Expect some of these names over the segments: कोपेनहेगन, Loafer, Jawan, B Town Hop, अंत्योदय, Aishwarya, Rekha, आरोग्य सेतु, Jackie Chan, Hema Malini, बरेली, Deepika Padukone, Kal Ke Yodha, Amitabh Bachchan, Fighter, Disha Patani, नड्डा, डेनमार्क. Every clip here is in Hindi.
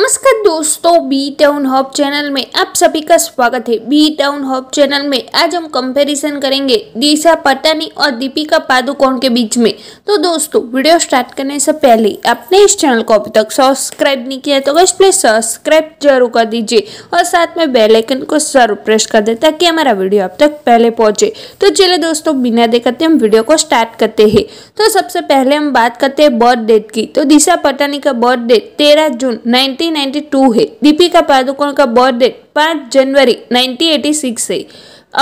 नमस्कार दोस्तों, बी टाउन हॉप चैनल में आप सभी का स्वागत है। बी टाउन हॉप चैनल में आज हम कंपैरिजन करेंगे दिशा पटानी और दीपिका पादुकोण के बीच में। तो दोस्तों, वीडियो स्टार्ट करने से पहले आपने इस चैनल को अभी तक सब्सक्राइब नहीं किया है तो बस प्लीज सब्सक्राइब जरूर कर दीजिए और साथ में बेल आइकन को जरूर प्रेस कर दे ताकि हमारा वीडियो आप तक पहले पहुंचे। तो चलिए दोस्तों, बिना देखाते हम वीडियो को स्टार्ट करते हैं। तो सबसे पहले हम बात करते हैं बर्थ डेट की। तो दिशा पटानी का बर्थ डेट 13 जून 1992 है। दीपिका पादुकोण का बर्थडे 5 जनवरी 1986 है।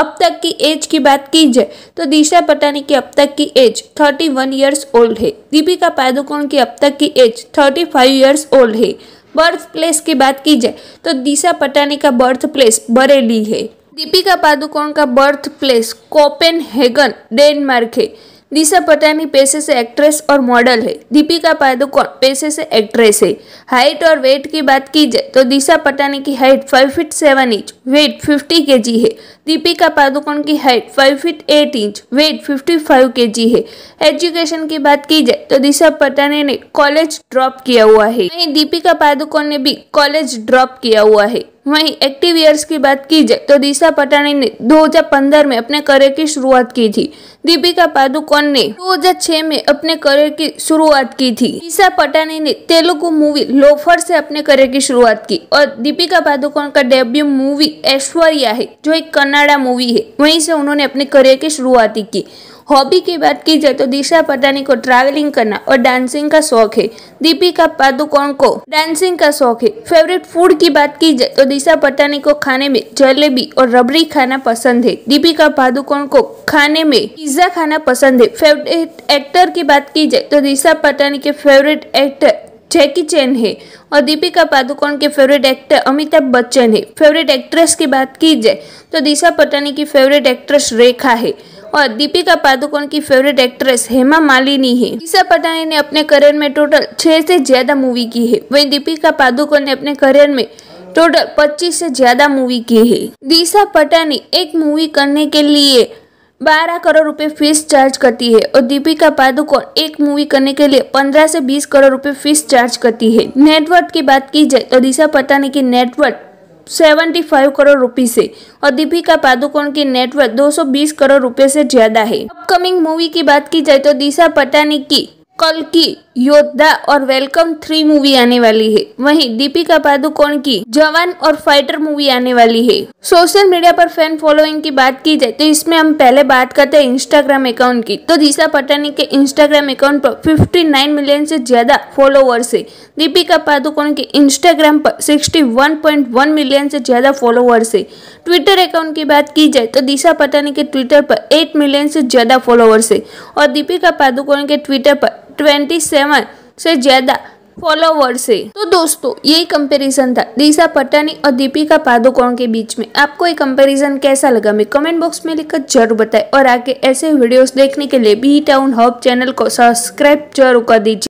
अब तक की एज की बात की जाए तो दिशा पटानी की अब तक की एज 31 इयर्स ओल्ड है। दीपिका पादुकोण की अब तक की एज 35 इयर्स ओल्ड है। बर्थ प्लेस की बात की जाए तो दिशा पटानी का बर्थ प्लेस बरेली है। दीपिका पादुकोण का बर्थ प्लेस कोपेनहेगन, डेनमार्क है। दिशा पटानी पेशे से एक्ट्रेस और मॉडल है। दीपिका पादुकोण पेशे से एक्ट्रेस है। हाइट और वेट की बात की जाए तो दिशा पटानी की height 5 feet 7 inch, weight 50 kg है। दीपिका पादुकोण की height 5 feet 8 inch, weight 55 kg है। एजुकेशन की बात की जाए तो दिशा पटानी ने कॉलेज ड्रॉप किया हुआ है, वहीं दीपिका पादुकोण ने भी कॉलेज ड्रॉप किया हुआ है। वहीं एक्टिव ईयर्स की बात की जाए तो दिशा पटानी ने 2015 में अपने करियर की शुरुआत की थी। दीपिका पादुकोण ने 2006 में अपने करियर की शुरुआत की थी। दिशा पटानी ने तेलुगु मूवी लोफर से अपने करियर की शुरुआत की और दीपिका पादुकोण का डेब्यू मूवी ऐश्वर्या है, जो एक कन्नाडा मूवी है, वहीं से उन्होंने अपने करियर की शुरुआत की। हॉबी की बात की जाए तो दिशा पटानी को ट्रैवलिंग करना और डांसिंग का शौक है। दीपिका पादुकोण को डांसिंग का शौक है। फेवरेट फूड की बात की जाए तो दिशा पटानी को खाने में जलेबी और रबड़ी खाना पसंद है। दीपिका पादुकोण को खाने में पिज्जा खाना पसंद है। फेवरेट एक्टर की बात की जाए तो दिशा पटानी के फेवरेट एक्टर जैकी चैन है और दीपिका पादुकोण के फेवरेट एक्टर अमिताभ बच्चन है। फेवरेट एक्ट्रेस की बात की जाए तो दिशा पटानी की फेवरेट एक्ट्रेस रेखा है और दीपिका पादुकोण की फेवरेट एक्ट्रेस हेमा मालिनी है। दिशा पटानी ने अपने करियर में टोटल 6 से ज्यादा मूवी की है, वहीं दीपिका पादुकोण ने अपने करियर में टोटल 25 से ज्यादा मूवी की है। दिशा पटानी एक मूवी करने के लिए 12 करोड़ रुपए फीस चार्ज करती है और दीपिका पादुकोण एक मूवी करने के लिए 15 से 20 करोड़ रुपए फीस चार्ज करती है। नेटवर्थ की बात की जाए तो दिशा पटानी की नेटवर्थ 75 करोड़ रुपए से और दीपिका पादुकोण की नेटवर्थ 220 करोड़ रुपए से ज्यादा है। अपकमिंग मूवी की बात की जाए तो दिशा पटानी की कल की योद्धा और वेलकम 3 मूवी आने वाली है, वहीं दीपिका पादुकोण की जवान और फाइटर मूवी आने वाली है। सोशल मीडिया पर फैन फॉलोइंग की बात की जाए तो इसमें हम पहले बात करते हैं इंस्टाग्राम अकाउंट की। तो दिशा पटानी के इंस्टाग्राम अकाउंट पर 59 मिलियन से ज्यादा फॉलोअर्स है। दीपिका पादुकोण के इंस्टाग्राम पर 61.1 मिलियन से ज्यादा फॉलोअर्स है। ट्विटर अकाउंट की बात की जाए तो दिशा पटानी के ट्विटर पर 8 मिलियन से ज्यादा फॉलोअर्स है और दीपिका पादुकोण के ट्विटर पर 27 से ज्यादा फॉलोवर्स है। तो दोस्तों, यही कंपैरिजन था दिशा पटानी और दीपिका पादुकोण के बीच में। आपको ये कंपैरिजन कैसा लगा मैं कमेंट बॉक्स में लिखकर जरूर बताएं और आगे ऐसे वीडियोस देखने के लिए बी टाउन हॉप चैनल को सब्सक्राइब जरूर कर दीजिए।